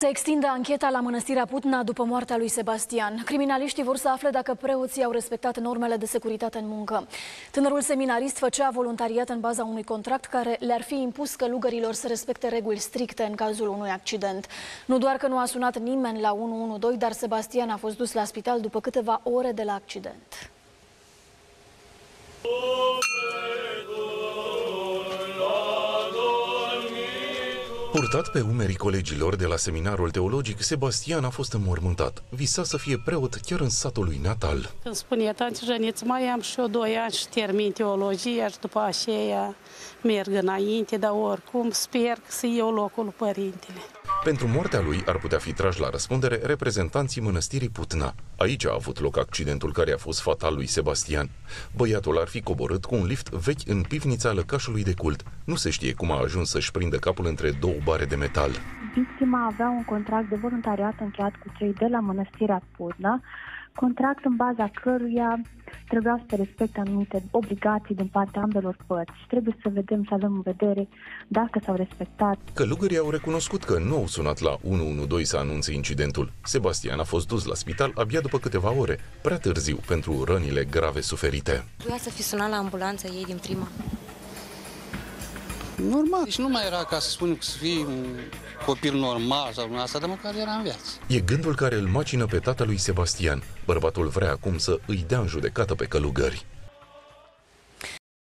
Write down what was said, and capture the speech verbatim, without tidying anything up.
Se extinde ancheta la Mănăstirea Putna după moartea lui Sebastian. Criminaliștii vor să afle dacă preoții au respectat normele de securitate în muncă. Tânărul seminarist făcea voluntariat în baza unui contract care le-ar fi impus călugărilor să respecte reguli stricte în cazul unui accident. Nu doar că nu a sunat nimeni la unu unu doi, dar Sebastian a fost dus la spital după câteva ore de la accident. Purtat pe umerii colegilor de la seminarul teologic, Sebastian a fost înmormântat. Visa să fie preot chiar în satul lui natal. Îmi spune, tanti Jăniț, mai am și eu doi ani și termin teologia și după aceea merg înainte, dar oricum sper să iau locul părintele. Pentru moartea lui ar putea fi trași la răspundere reprezentanții Mănăstirii Putna. Aici a avut loc accidentul care a fost fatal lui Sebastian. Băiatul ar fi coborât cu un lift vechi în pivnița lăcașului de cult. Nu se știe cum a ajuns să-și prindă capul între două bare de metal. Victima avea un contract de voluntariat încheiat cu cei de la Mănăstirea Putna, contract în baza căruia trebuia să respecte anumite obligații din partea ambelor părți. Trebuie să vedem, să avem în vedere dacă s-au respectat. Călugării au recunoscut că nu au sunat la unu unu doi să anunțe incidentul. Sebastian a fost dus la spital abia după câteva ore, prea târziu pentru rănile grave suferite. Trebuia să fi sunat la ambulanță ei din prima. Normal. Deci nu mai era ca să spunem că să fii un copil normal sau una asta, dar măcar era în viață. E gândul care îl macină pe tatălui Sebastian. Bărbatul vrea acum să îi dea în judecată pe călugări.